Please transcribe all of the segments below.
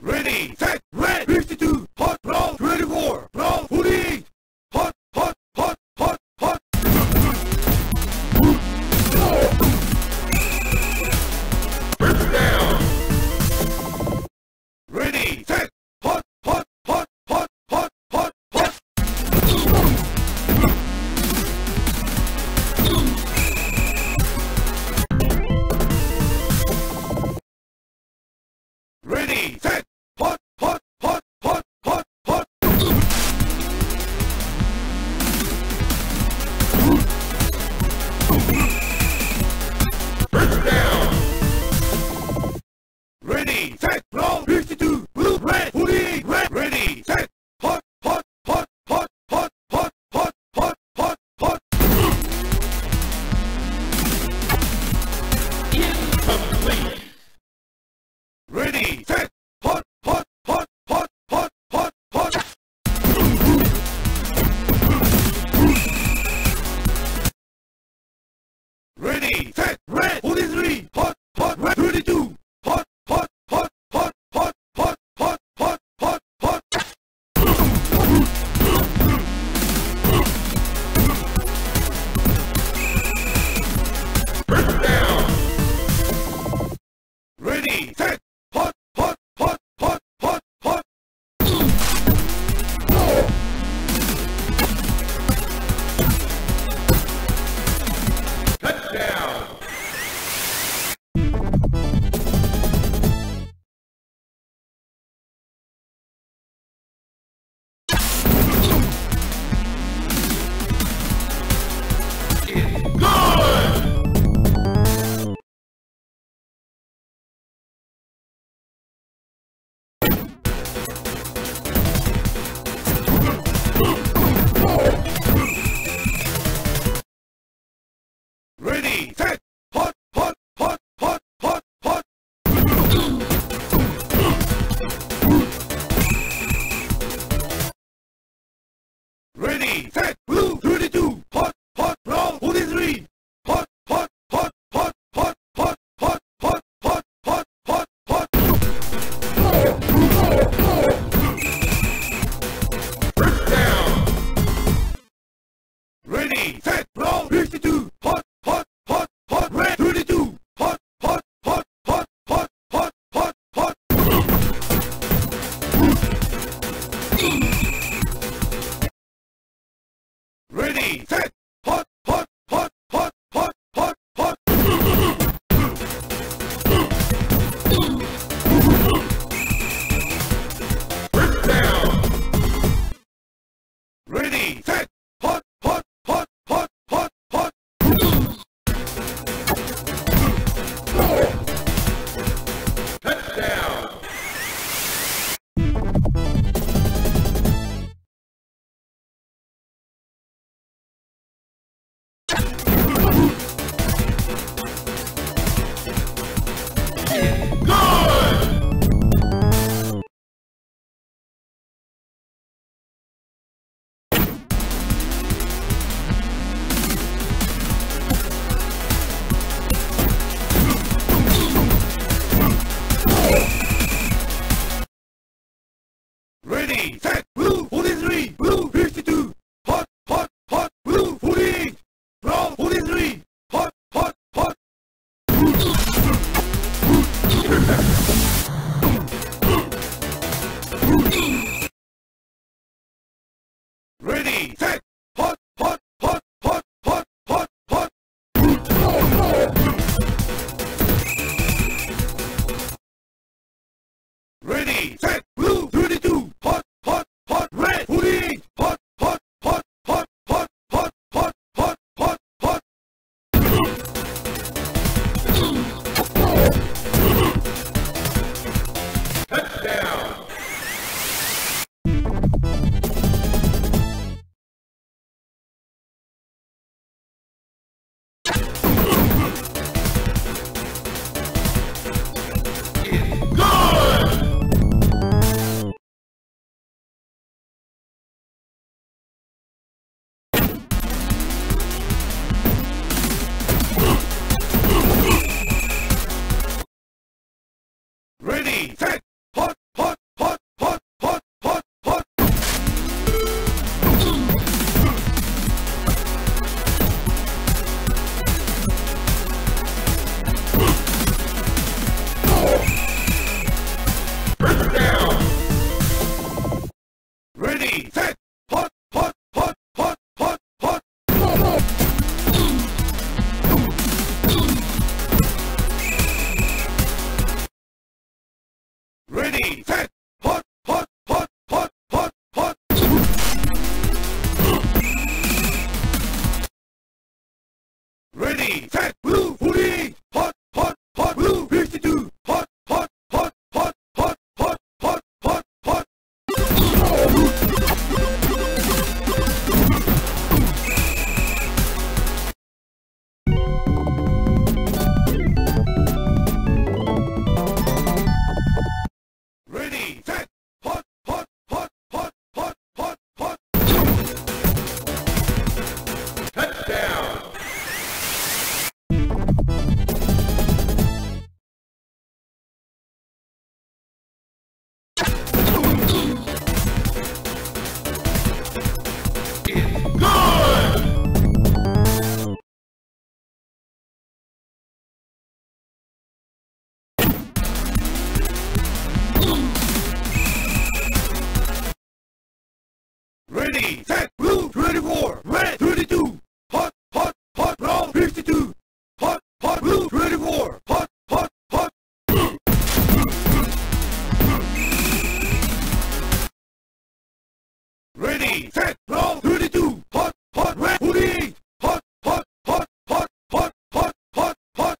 Ready, set, red, 52, hot, brawl, 24, brawl, hoodie, hot, hot, hot, hot, hot. Press down. Ready, set, hot, hot, hot, hot, hot, hot, hot. Ready, set. Ready, set, hot, hot, hot, hot, hot, hot, hot. Ready, set, red, 43, hot, hot, red, 32, hot, hot, hot, hot, hot, hot, hot, hot, hot, hot. Press down. Ready, set. Ready, set, hot, hot, hot, hot, hot, hot. Ready, set, blue, 32, hot, hot, brown, 43, hot, hot, hot, hot, hot, hot, hot, hot, hot, hot, hot, hot. Press down. Ready, set, brown, 52. Ready, set, hot, hot, hot, hot, hot, hot, hot. Press down. Ready, set, hot, hot, hot, hot, hot, hot. Press down. Ready, set, blue, 43, blue, 52, hot, hot, hot, blue, 48, brown, 43, hot, hot, hot. Ready, set, hot, hot, hot, hot, hot, hot, hot. Ready, set, blue, 32. Good! Ready, set, hot, hot, hot, hot, hot, hot. Ready, set, blue, 48, hot, hot, hot, blue, 52, hot, hot, hot, hot, hot, hot, hot, hot, hot. Ready, set, blue, 24, red, 32, hot, hot, hot, brown, 52, hot, hot, blue, 24, hot, hot, hot. Ready, set, brown, 32, hot, hot, red, 48, hot, hot, hot, hot, hot, hot, hot, hot.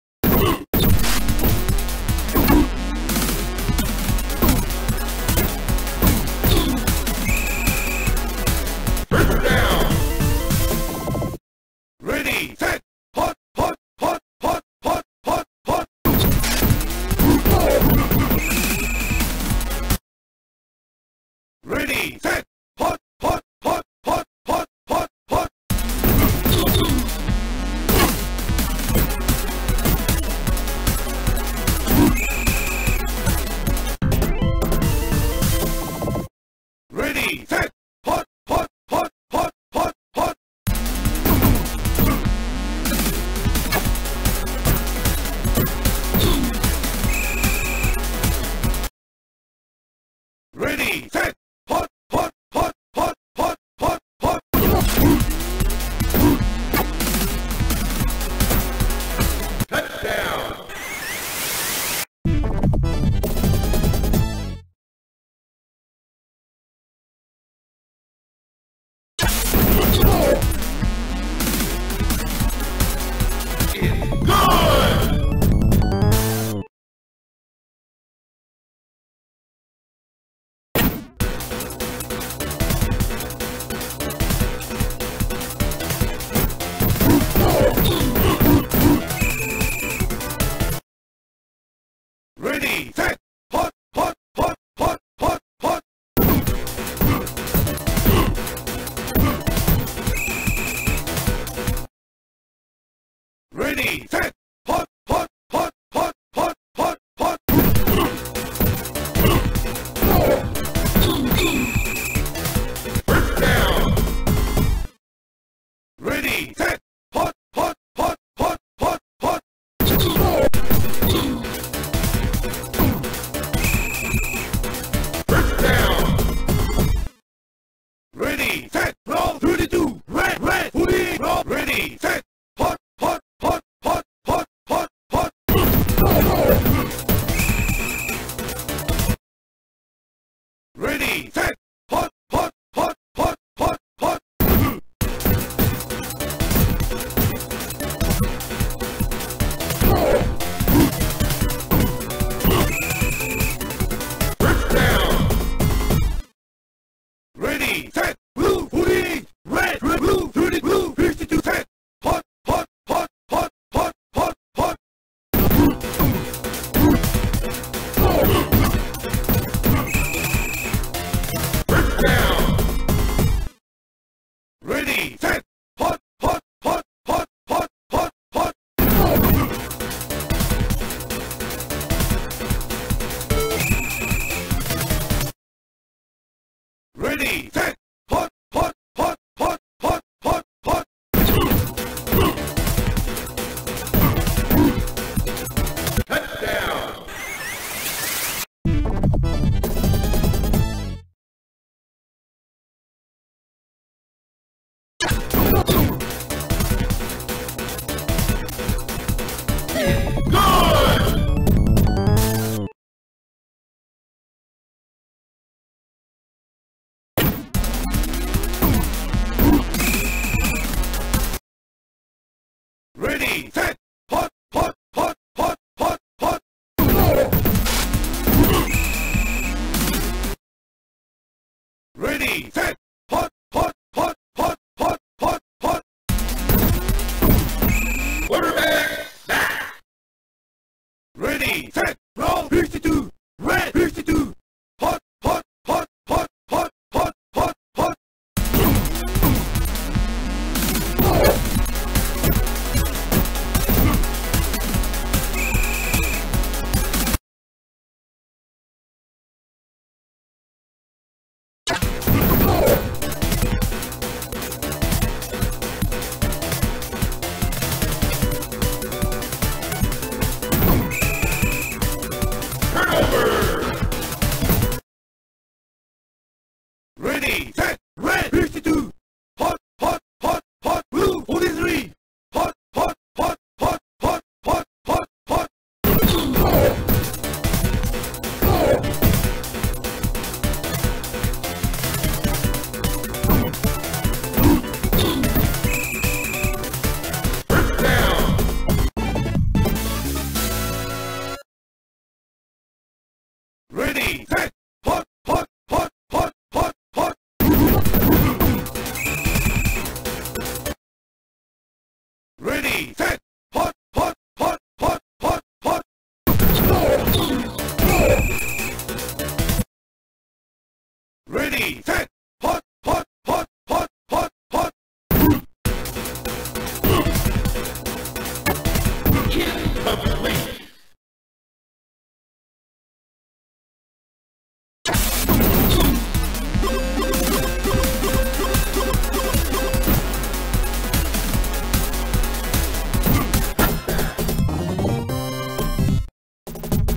Ready, set, hot, hot, hot, hot, hot, hot, hot. Ready, set, hot, hot, hot, hot, hot, hot, hot. Ready, set, hot, hot, hot, hot, hot, hot. Ready, set, hot, hot, hot, hot, hot, hot, hot. Touchdown. Ready, set, hot, hot, hot, hot, hot, hot. Ready, set, hot, hot, hot, hot, hot, hot, hot. First down. Ready, set, hot, hot, hot, hot, hot, hot. Ready, set, roll, 32, red, red, hoodie, roll, ready, set, hot, hot, hot, hot, hot, hot, hot. Ready, set, hot, hot, hot, hot, hot, hot. Ready, set, blue, 48, red, red, blue, 30, blue, 52, set, hot, hot, hot, hot, hot, hot, hot. Ready, set, hot, hot, hot, hot, hot, hot, hot. Quarterback, back. Ready, set, roll, 52, red, 52. Hot, hot, hot, hot, hot, hot, hot, hot. Ready, set, red, 52, hot, hot, hot, hot, blue, 43, hot, hot, hot, hot, hot, hot, hot, hot. First down. Ready, set.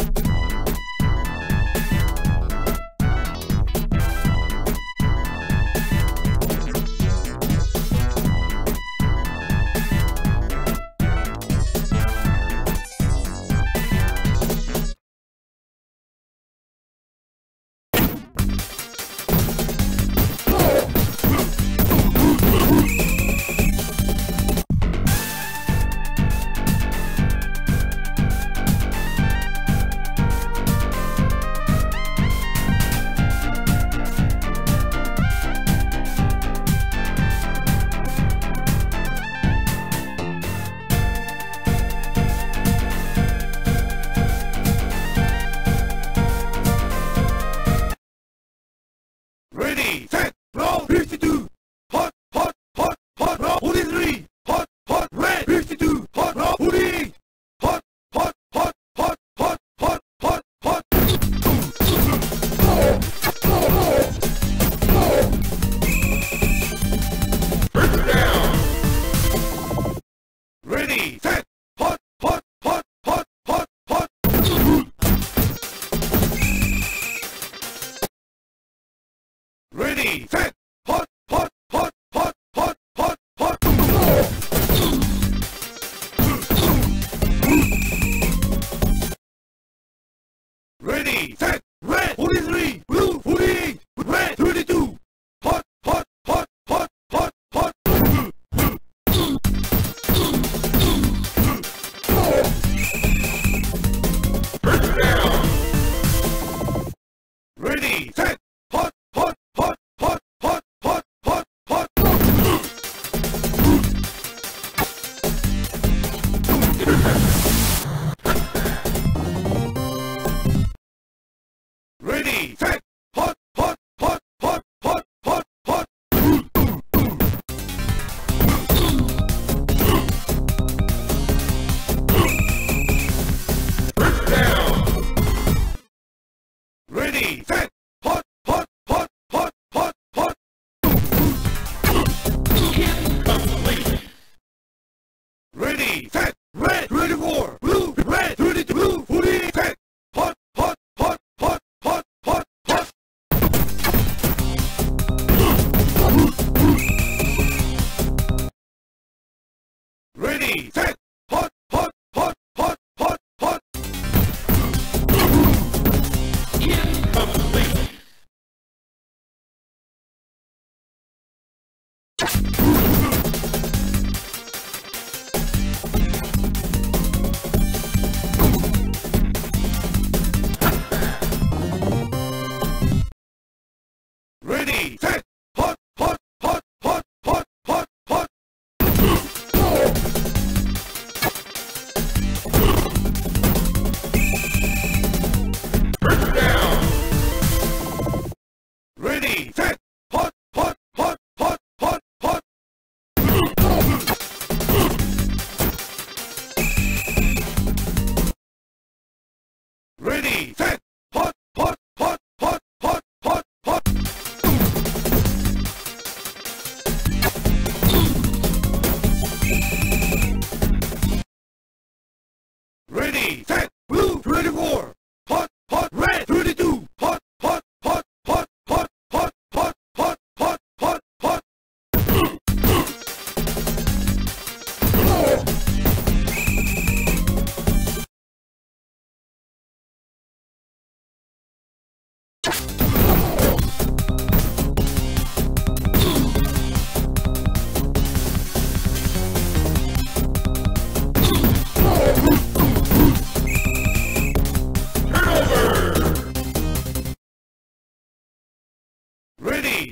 Ready, set, hot, hot, hot, hot, hot, hot. Ready, set, hot, hot, hot, hot, hot, hot. Ready, set, roll, 52, hot, hot, hot, hot, roll, 43, hot, hot, red, 52, hot, roll, 48, hot, hot, hot, hot, hot, hot, hot, hot. First down. Ready, set, hot, hot, hot, hot, hot, hot. Ready, set, hot, hot, hot, hot, hot, hot, hot. Ready, set, red, 43, blue, 48, red, 32. Hot, hot, hot, hot, hot, hot. First down. Ready, set, hot, hot, hot, hot, hot.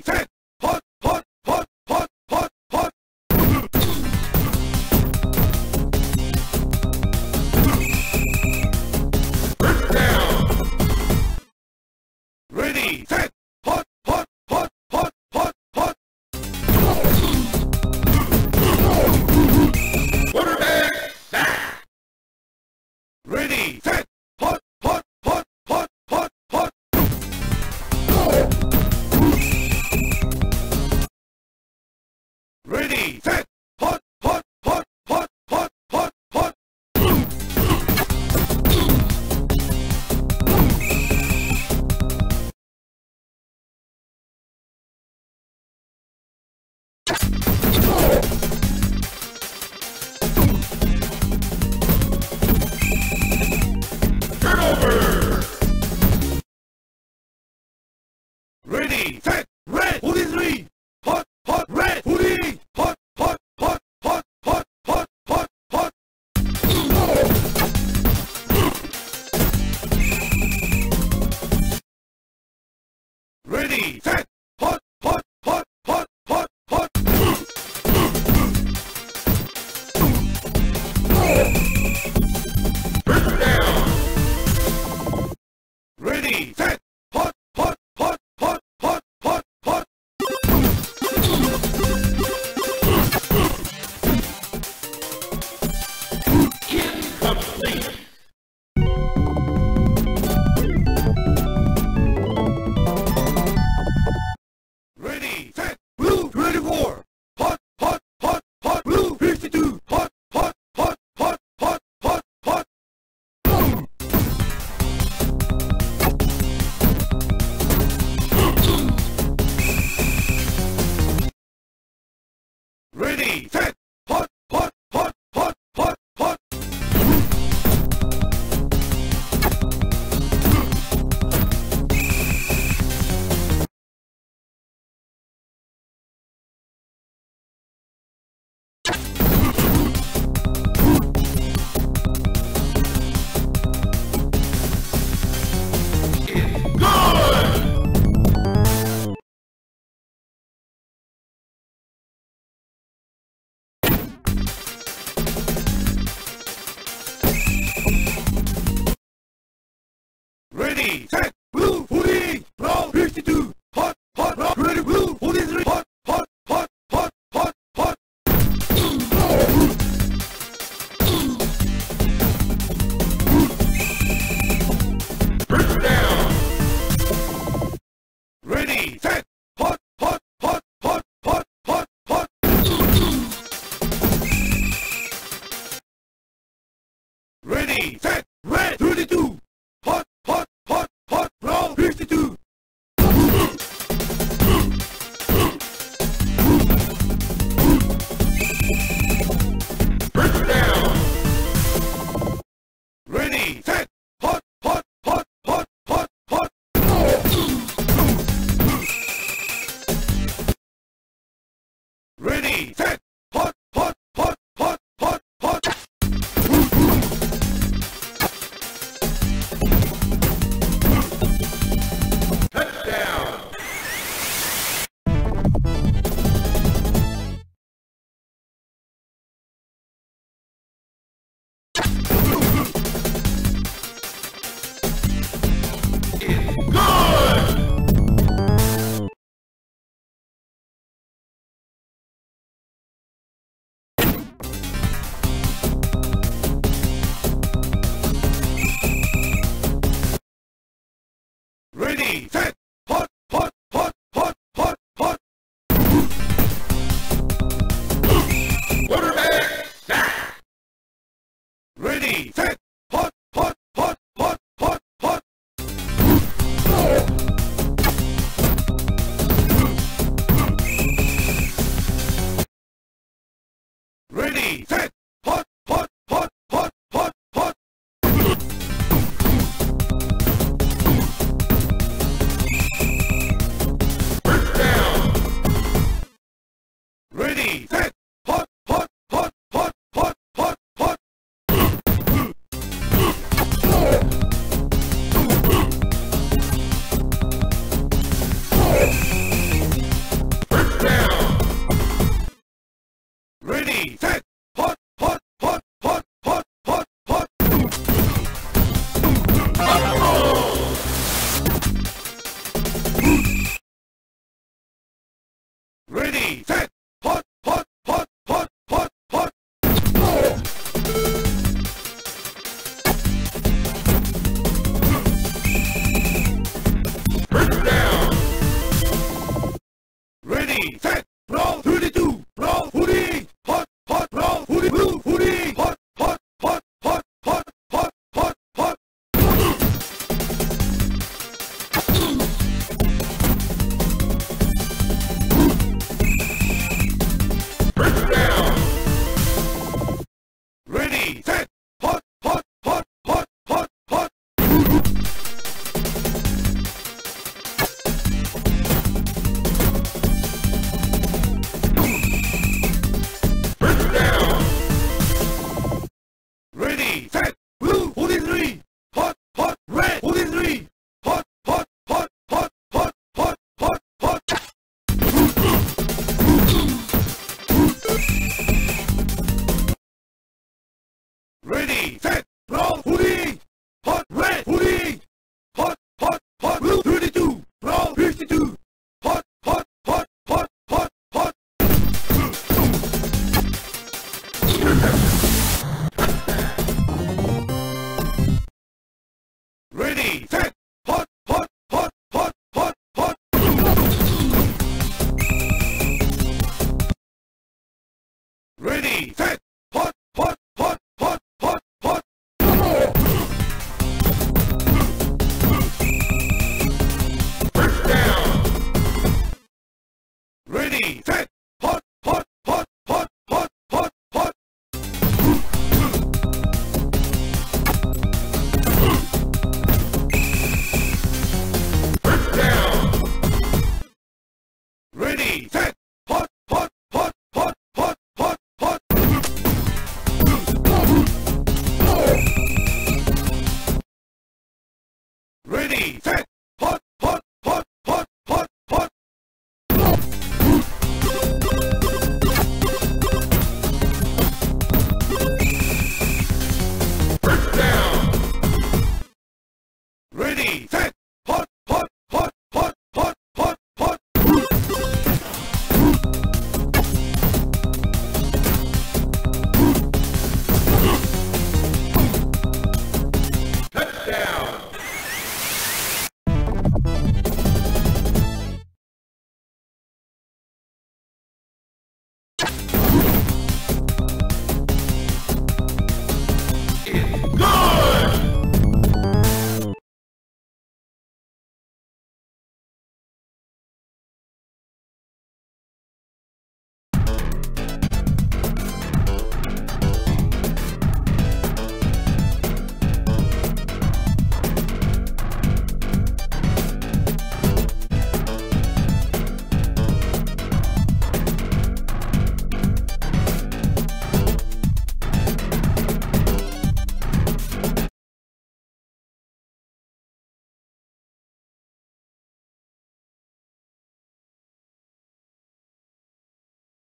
3, 2, 1. Set, blue, hoodie, roll, 52, hot, hot, roll, ready, blue, hoodie, 3, hot, hot, hot, hot, hot, hot. Burn down. Ready, set, hot, hot, hot, hot, hot, hot, hot. Ready, set, red, 32. Ready, set!